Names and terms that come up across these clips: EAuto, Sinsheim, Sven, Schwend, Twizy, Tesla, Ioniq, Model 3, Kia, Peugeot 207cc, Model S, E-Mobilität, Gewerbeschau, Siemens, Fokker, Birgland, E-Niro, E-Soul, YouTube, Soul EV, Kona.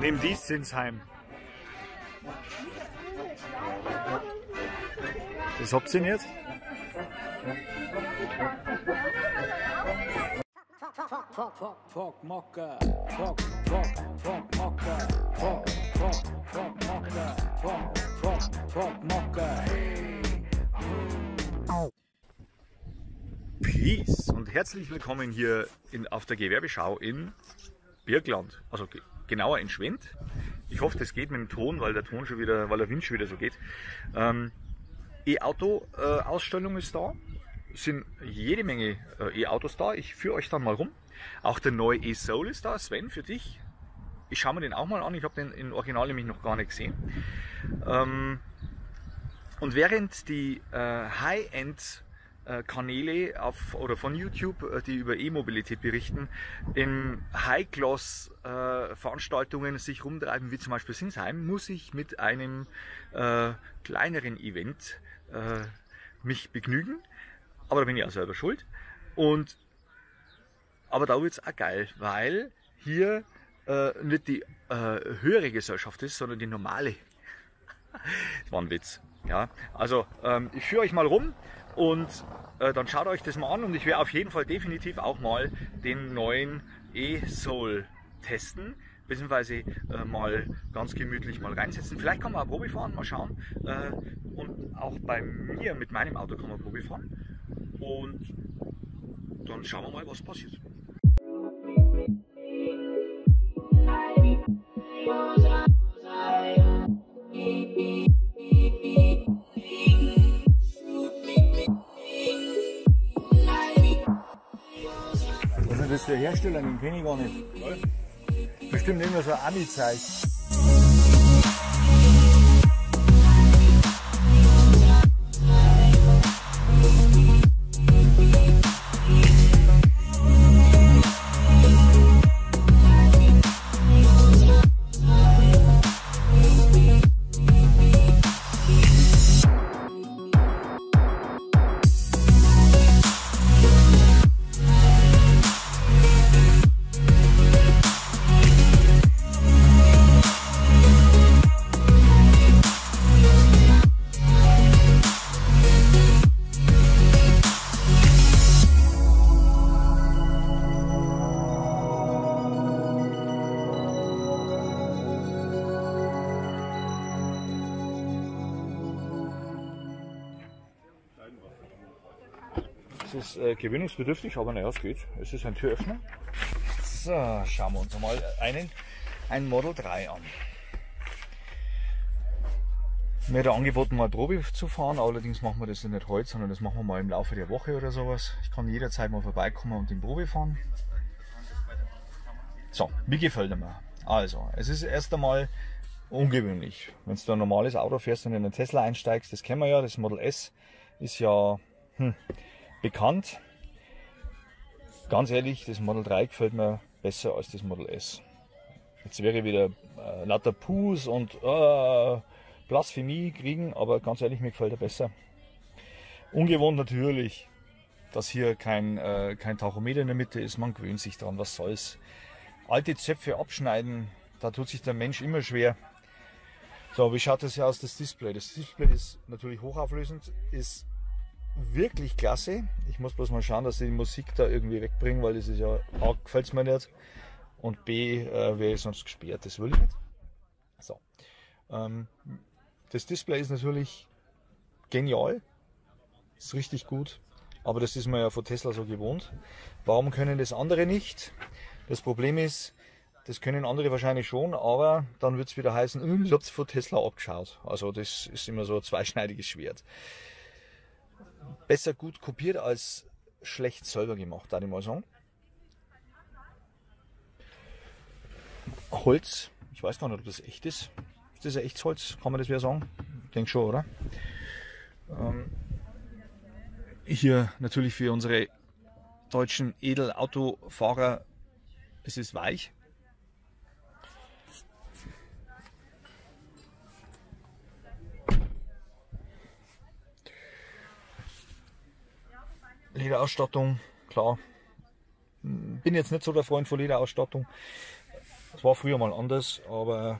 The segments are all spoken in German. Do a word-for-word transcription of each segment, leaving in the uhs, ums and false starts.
Nehmen die Sinsheim. Was habt ihr denn jetzt? Peace und herzlich willkommen hier in, auf der Gewerbeschau in Birgland, also ge genauer in Schwend. Ich hoffe, das geht mit dem Ton, weil der Ton schon wieder, weil der Wind schon wieder so geht. Ähm, E-Auto-Ausstellung äh, ist da, sind jede Menge äh, E-Autos da. Ich führe euch dann mal rum. Auch der neue E-Soul ist da, Sven, für dich. Ich schaue mir den auch mal an, ich habe den im Original nämlich noch gar nicht gesehen. Ähm, und während die äh, High-End Kanäle auf, oder von YouTube, die über E-Mobilität berichten, in High-Class-Veranstaltungen sich rumtreiben, wie zum Beispiel Sinsheim, muss ich mit einem äh, kleineren Event äh, mich begnügen. Aber da bin ich auch selber schuld. Und, aber da wird es auch geil, weil hier äh, nicht die äh, höhere Gesellschaft ist, sondern die normale. Das war ein Witz. Ja, also ähm, ich führe euch mal rum. Und äh, dann schaut euch das mal an und ich werde auf jeden Fall definitiv auch mal den neuen E-Soul testen, beziehungsweise äh, mal ganz gemütlich mal reinsetzen. Vielleicht kann man auch Probe fahren, mal schauen. Äh, und auch bei mir mit meinem Auto kann man Probe fahren. Und dann schauen wir mal, was passiert. Das ist der Hersteller, den kenne ich gar nicht. Was? Bestimmt nicht mehr so Ami-Zeug. Ist äh, gewöhnungsbedürftig, aber naja, es geht. Es ist ein Türöffner. So, schauen wir uns mal einen, einen Model drei an. Mir hat angeboten, mal Probe zu fahren, allerdings machen wir das ja nicht heute, sondern das machen wir mal im Laufe der Woche oder sowas. Ich kann jederzeit mal vorbeikommen und den Probe fahren. So, wie gefällt er mir? Also, es ist erst einmal ungewöhnlich. Wenn du ein normales Auto fährst und in einen Tesla einsteigst, das kennen wir ja, das Model S ist ja... Hm, bekannt. Ganz ehrlich, das Model drei gefällt mir besser als das Model S. Jetzt wäre ich wieder äh, lauter Puss und äh, Blasphemie kriegen, aber ganz ehrlich, mir gefällt er besser. Ungewohnt natürlich, dass hier kein, äh, kein Tachometer in der Mitte ist, man gewöhnt sich dran, was soll's. Alte Zöpfe abschneiden, da tut sich der Mensch immer schwer. So, wie schaut das hier aus, das Display? Das Display ist natürlich hochauflösend, ist wirklich klasse. Ich muss bloß mal schauen, dass ich die Musik da irgendwie wegbringe, weil das ist ja A, gefällt es mir nicht und B, äh, wäre ich sonst gesperrt. Das will ich nicht. So. Ähm, das Display ist natürlich genial, ist richtig gut, aber das ist man ja von Tesla so gewohnt. Warum können das andere nicht? Das Problem ist, das können andere wahrscheinlich schon, aber dann wird es wieder heißen, ich habe es von Tesla abgeschaut. Also das ist immer so ein zweischneidiges Schwert. Besser gut kopiert als schlecht selber gemacht, da ich mal sagen. Holz, ich weiß gar nicht, ob das echt ist. Ist das ein echtes Holz? Kann man das wieder sagen? Ich denke schon, oder? Ähm, hier natürlich für unsere deutschen Edelautofahrer, es ist weich. Lederausstattung, klar, bin jetzt nicht so der Freund von Lederausstattung, Das war früher mal anders, aber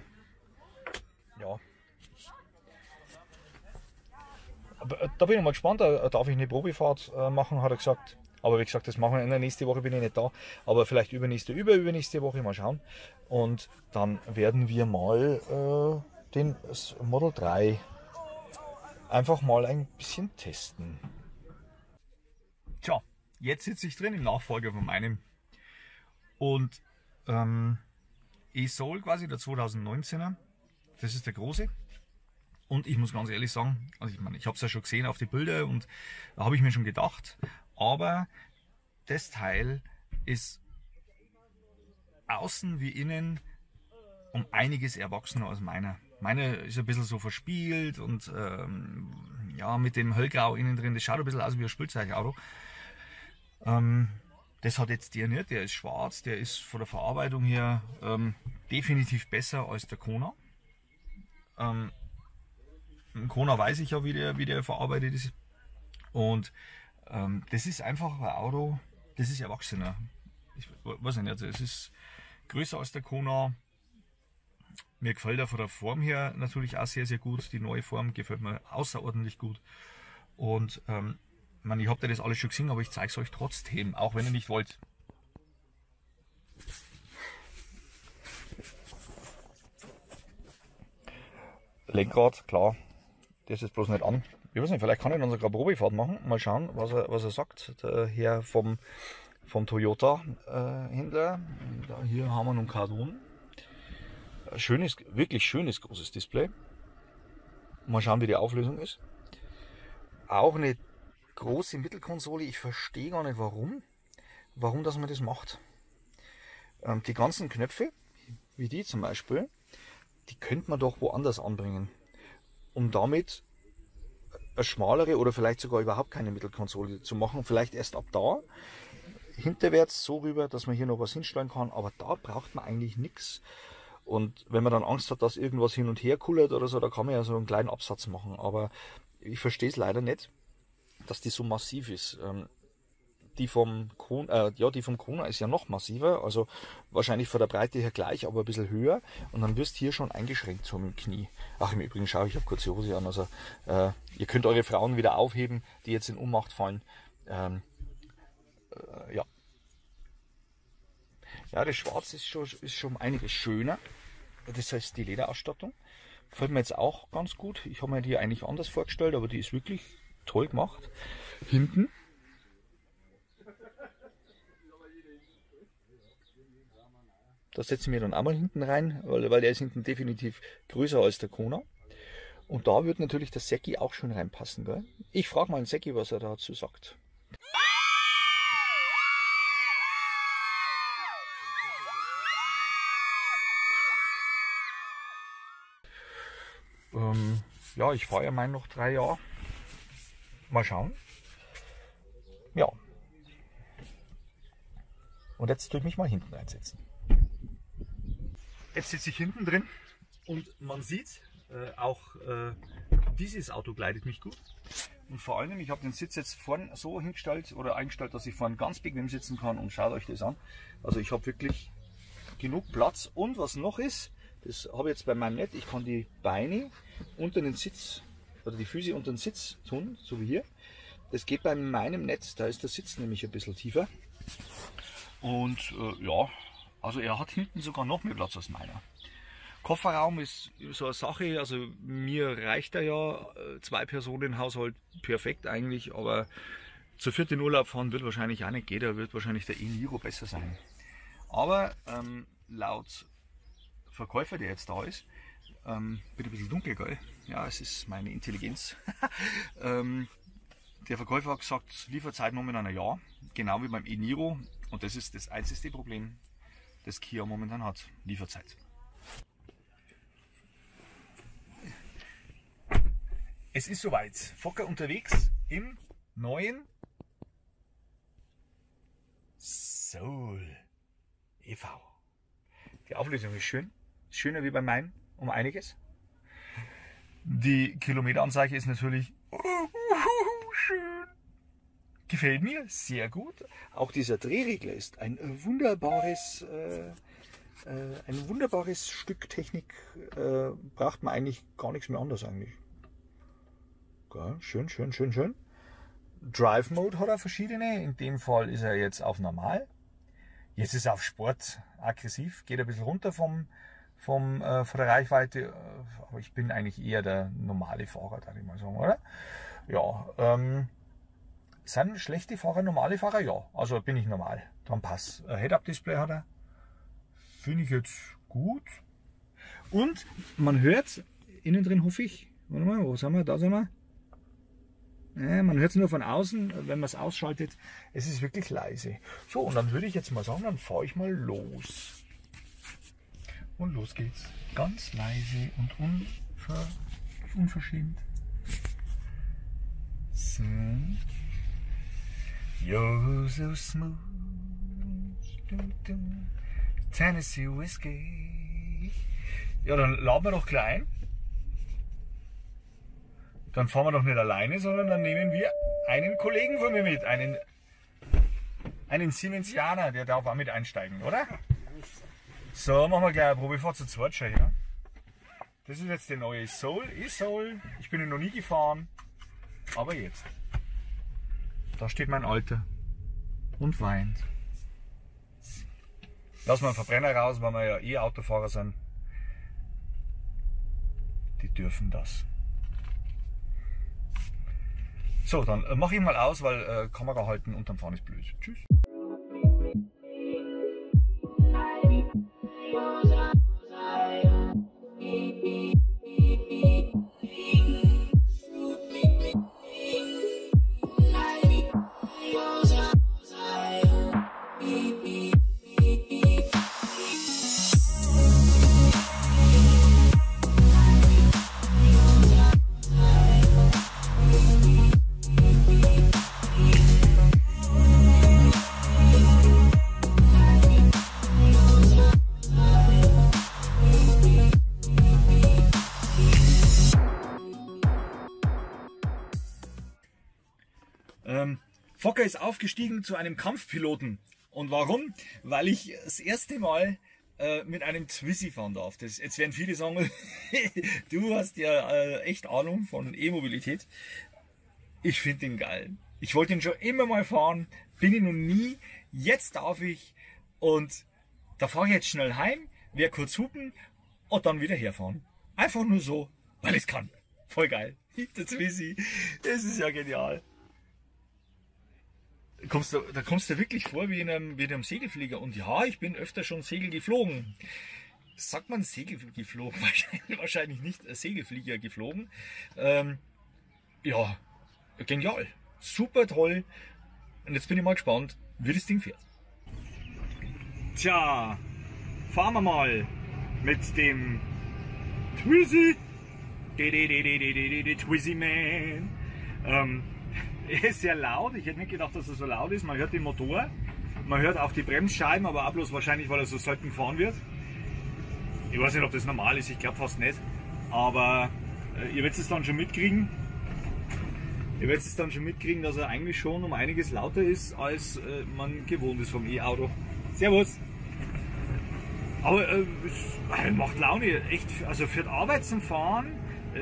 ja. Da bin ich mal gespannt, darf ich eine Probefahrt machen, hat er gesagt. Aber wie gesagt, das machen wir in der nächsten Woche, bin ich nicht da. Aber vielleicht übernächste, überübernächste Woche, mal schauen. Und dann werden wir mal äh, den Model drei einfach mal ein bisschen testen. Tja, jetzt sitze ich drin im Nachfolger von meinem. Und ähm, E-Soul quasi, der zweitausendneunzehner. Das ist der große. Und ich muss ganz ehrlich sagen, also ich meine, ich habe es ja schon gesehen auf die Bilder und da habe ich mir schon gedacht, aber das Teil ist außen wie innen um einiges erwachsener als meiner. Meiner ist ein bisschen so verspielt und ähm, ja, mit dem Höllgrau innen drin, das schaut ein bisschen aus wie ein Spielzeugauto. Ähm, das hat jetzt der nicht, der ist schwarz, der ist von der Verarbeitung her ähm, definitiv besser als der Kona. Ähm, Kona weiß ich ja, wie der, wie der verarbeitet ist. Und ähm, das ist einfach ein Auto, das ist erwachsener. Ich weiß nicht, also es ist größer als der Kona. Mir gefällt er von der Form her natürlich auch sehr, sehr gut. Die neue Form gefällt mir außerordentlich gut. Und ähm, ich meine, ich habe ja das alles schon gesehen, aber ich zeige es euch trotzdem, auch wenn ihr nicht wollt. Lenkrad, klar. Das ist bloß nicht an. Ich weiß nicht, vielleicht kann ich dann sogar Probefahrt machen. Mal schauen, was er, was er sagt. Der Herr vom, vom Toyota-Händler. Äh, hier haben wir noch Karton. Schönes, wirklich schönes großes Display. Mal schauen, wie die Auflösung ist. Auch eine große Mittelkonsole. Ich verstehe gar nicht, warum. Warum, dass man das macht. Ähm, die ganzen Knöpfe, wie die zum Beispiel, die könnte man doch woanders anbringen. Um damit eine schmalere oder vielleicht sogar überhaupt keine Mittelkonsole zu machen. Vielleicht erst ab da, hinterwärts so rüber, dass man hier noch was hinstellen kann. Aber da braucht man eigentlich nichts. Und wenn man dann Angst hat, dass irgendwas hin und her kullert oder so, da kann man ja so einen kleinen Absatz machen. Aber ich verstehe es leider nicht, dass die so massiv ist. Die vom Kona, äh, ja, die vom Kona ist ja noch massiver, also wahrscheinlich von der Breite her gleich, aber ein bisschen höher. Und dann wirst du hier schon eingeschränkt, so mit dem Knie. Ach, im Übrigen, schau, ich habe kurze Hose an. Also äh, ihr könnt eure Frauen wieder aufheben, die jetzt in Ohnmacht fallen. Ähm, äh, ja. Ja, das Schwarz ist schon, ist schon einiges schöner. Das heißt, die Lederausstattung gefällt mir jetzt auch ganz gut. Ich habe mir die eigentlich anders vorgestellt, aber die ist wirklich toll gemacht. Hinten. Das setzen wir dann auch mal hinten rein, weil, weil der ist hinten definitiv größer als der Kona. Und da wird natürlich der Säcki auch schon reinpassen, gell? Ich frage mal den Säcki, was er dazu sagt. Ähm, ja, ich fahre ja meinen noch drei Jahre. Mal schauen. Ja. Und jetzt tue ich mich mal hinten einsetzen. Jetzt sitze ich hinten drin und man sieht, äh, auch äh, dieses Auto gleitet mich gut. Und vor allem, ich habe den Sitz jetzt vorn so hingestellt oder eingestellt, dass ich vorn ganz bequem sitzen kann und schaut euch das an. Also ich habe wirklich genug Platz und was noch ist, das habe ich jetzt bei meinem nicht, ich kann die Beine unter den Sitz oder die Füße unter den Sitz tun, so wie hier. Das geht bei meinem nicht, da ist der Sitz nämlich ein bisschen tiefer. Und äh, ja. Also er hat hinten sogar noch mehr Platz als meiner. Kofferraum ist so eine Sache, also mir reicht er ja, zwei Personen Haushalt perfekt eigentlich, aber zu viert in Urlaub fahren wird wahrscheinlich auch nicht gehen, da wird wahrscheinlich der E-Niro besser sein. Aber ähm, laut Verkäufer, der jetzt da ist, ähm, wird ein bisschen dunkel, gell? Ja, es ist meine Intelligenz. ähm, der Verkäufer hat gesagt, Lieferzeit momentan ein Jahr, genau wie beim E-Niro, und das ist das einzige Problem, das Kia momentan hat, Lieferzeit. Es ist soweit. Fokker unterwegs im neuen Soul E V. Die Auflösung ist schön. Schöner wie bei meinem, um einiges. Die Kilometeranzeige ist natürlich schön. Gefällt mir sehr gut. Auch dieser Drehregler ist ein wunderbares äh, Äh, ein wunderbares Stück Technik, äh, braucht man eigentlich gar nichts mehr anders eigentlich. Ja, schön, schön, schön, schön. Drive Mode hat er verschiedene. In dem Fall ist er jetzt auf normal. Jetzt ist er auf Sport aggressiv, geht ein bisschen runter vom, vom, äh, von der Reichweite. Aber ich bin eigentlich eher der normale Fahrer, darf ich mal sagen, oder? Ja, ähm, sind schlechte Fahrer normale Fahrer? Ja, also bin ich normal. Dann passt. Head-Up-Display hat er. Finde ich jetzt gut. Und man hört, innen drin hoffe ich, warte mal, wo sind wir? Da sind wir. Ja, man hört es nur von außen, wenn man es ausschaltet. Es ist wirklich leise. So, und dann würde ich jetzt mal sagen, dann fahre ich mal los. Und los geht's. Ganz leise und unver unverschämt. So. You're so smooth. Du, du. Tennessee Whiskey. Ja, dann laden wir doch gleich ein. Dann fahren wir doch nicht alleine, sondern dann nehmen wir einen Kollegen von mir mit. Einen, einen Siemensianer, der darf auch mit einsteigen, oder? So, machen wir gleich eine Probefahrt zu zweit schon, ja? Das ist jetzt der neue Soul, E-Soul. Ich bin ihn noch nie gefahren, aber jetzt. Da steht mein Alter und weint. Lass mal einen Verbrenner raus, weil wir ja eh Autofahrer sind. Die dürfen das. So, dann mache ich mal aus, weil äh, Kamera halten unterm Fahren ist blöd. Tschüss. Fokker ist aufgestiegen zu einem Kampfpiloten. Und warum? Weil ich das erste Mal äh, mit einem Twizy fahren darf. Das, jetzt werden viele sagen, du hast ja äh, echt Ahnung von E-Mobilität. Ich finde den geil. Ich wollte ihn schon immer mal fahren, bin ich noch nie. Jetzt darf ich. Und da fahre ich jetzt schnell heim, werde kurz hupen und dann wieder herfahren. Einfach nur so, weil ich es kann. Voll geil. Der Twizy, das ist ja genial. Kommst du, da kommst du wirklich vor wie in, einem, wie in einem Segelflieger. Und ja, ich bin öfter schon Segel geflogen. Sagt man Segel geflogen? Wahrscheinlich, wahrscheinlich nicht Segelflieger geflogen. Ähm, ja, genial. Super toll. Und jetzt bin ich mal gespannt, wie das Ding fährt. Tja, fahren wir mal mit dem Twizy. Twizy Man. Ähm, Er ist sehr laut, ich hätte nicht gedacht, dass er so laut ist. Man hört den Motor, man hört auch die Bremsscheiben, aber auch bloß wahrscheinlich, weil er so selten gefahren wird. Ich weiß nicht, ob das normal ist, ich glaube fast nicht. Aber äh, ihr werdet es dann schon mitkriegen. Ihr werdet es dann schon mitkriegen, dass er eigentlich schon um einiges lauter ist, als äh, man gewohnt ist vom E-Auto. Servus! Aber äh, es macht Laune, echt, also für die Arbeit zum Fahren,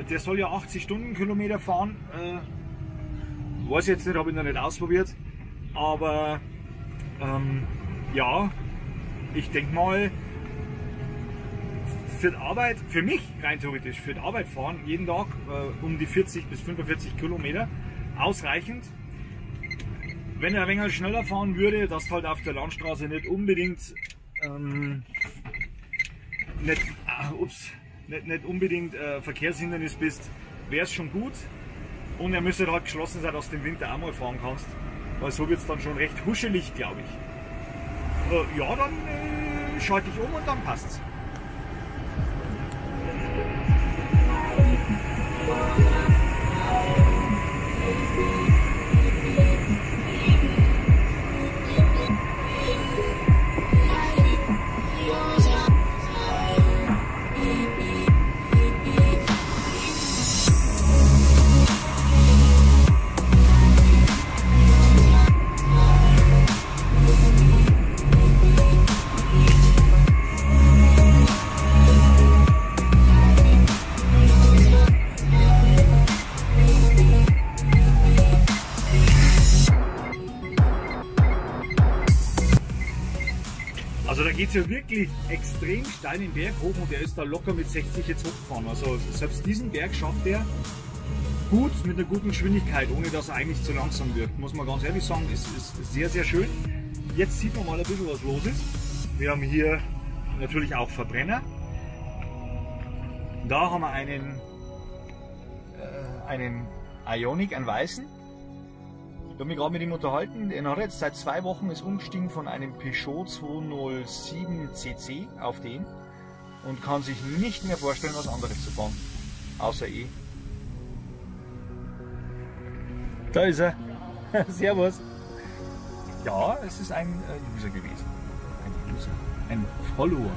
der soll ja achtzig Stundenkilometer fahren. Äh, Weiß jetzt nicht, habe ich noch nicht ausprobiert, aber ähm, ja, ich denke mal, für die Arbeit, für mich rein theoretisch, für die Arbeit fahren, jeden Tag äh, um die vierzig bis fünfundvierzig Kilometer, ausreichend. Wenn er ein wenig schneller fahren würde, dass halt auf der Landstraße nicht unbedingt, ähm, nicht, äh, ups, nicht, nicht unbedingt äh, Verkehrshindernis bist, wäre es schon gut. Und er müsste halt geschlossen sein, dass du im Winter auch mal fahren kannst. Weil so wird es dann schon recht huschelig, glaube ich. Äh, ja, dann äh, schalte ich um und dann passt's. ja wirklich extrem steil den Berg hoch und der ist da locker mit sechzig jetzt hochgefahren. Also selbst diesen Berg schafft er gut mit einer guten Geschwindigkeit, ohne dass er eigentlich zu langsam wirkt. Muss man ganz ehrlich sagen, ist, ist sehr, sehr schön. Jetzt sieht man mal ein bisschen, was los ist. Wir haben hier natürlich auch Verbrenner. Da haben wir einen, äh, einen Ioniq, einen weißen. Ich habe mich gerade mit ihm unterhalten. Er hat jetzt seit zwei Wochen ist umgestiegen von einem Peugeot zwei null sieben c c auf den und kann sich nicht mehr vorstellen, was anderes zu fahren, außer E. Da ist er. Servus. Ja, es ist ein User gewesen. Ein User. Ein Follower.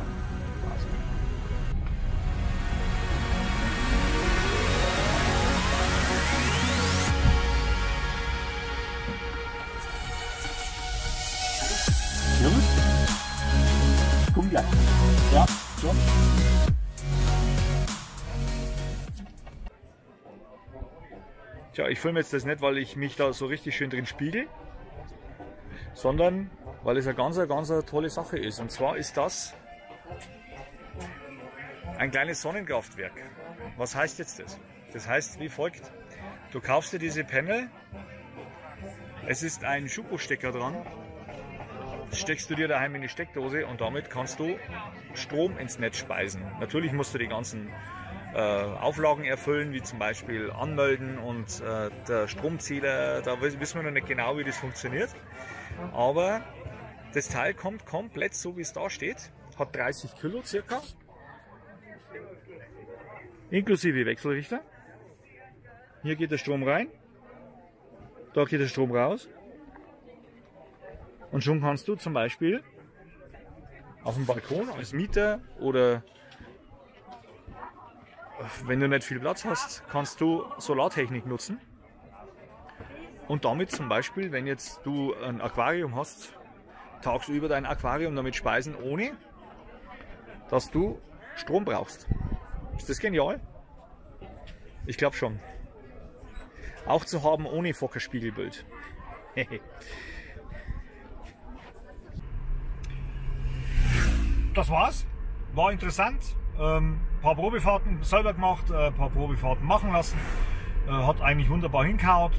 Komm gleich. Ja, schon. Tja, ich filme jetzt das nicht, weil ich mich da so richtig schön drin spiegel, sondern weil es eine ganz, ganz tolle Sache ist. Und zwar ist das ein kleines Sonnenkraftwerk. Was heißt jetzt das? Das heißt wie folgt. Du kaufst dir diese Panel, es ist ein Schuko-Stecker dran, steckst du dir daheim in die Steckdose und damit kannst du Strom ins Netz speisen. Natürlich musst du die ganzen äh, Auflagen erfüllen, wie zum Beispiel anmelden und äh, der Stromzähler, da wissen wir noch nicht genau, wie das funktioniert. Aber das Teil kommt komplett so, wie es da steht, hat dreißig Kilo circa, inklusive Wechselrichter. Hier geht der Strom rein, da geht der Strom raus. Und schon kannst du zum Beispiel auf dem Balkon als Mieter oder wenn du nicht viel Platz hast, kannst du Solartechnik nutzen. Und damit zum Beispiel, wenn jetzt du ein Aquarium hast, tagsüber dein Aquarium damit speisen, ohne dass du Strom brauchst. Ist das genial? Ich glaube schon. Auch zu haben ohne Fockerspiegelbild. Das war's, war interessant, ähm, paar Probefahrten selber gemacht, äh, paar Probefahrten machen lassen, äh, hat eigentlich wunderbar hingehauen,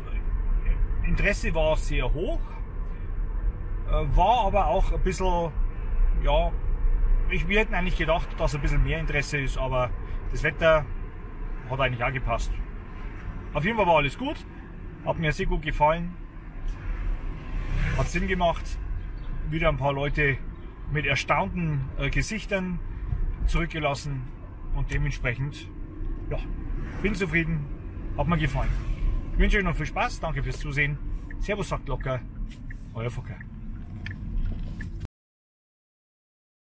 Interesse war sehr hoch, äh, war aber auch ein bisschen, ja, ich, wir hätten eigentlich gedacht, dass ein bisschen mehr Interesse ist, aber das Wetter hat eigentlich auch gepasst. Auf jeden Fall war alles gut, hat mir sehr gut gefallen, hat Sinn gemacht, wieder ein paar Leute mit erstaunten äh, Gesichtern zurückgelassen und dementsprechend, ja, bin zufrieden, hat mir gefallen. Ich wünsche euch noch viel Spaß, danke fürs Zusehen, Servus sagt locker, euer Fokker.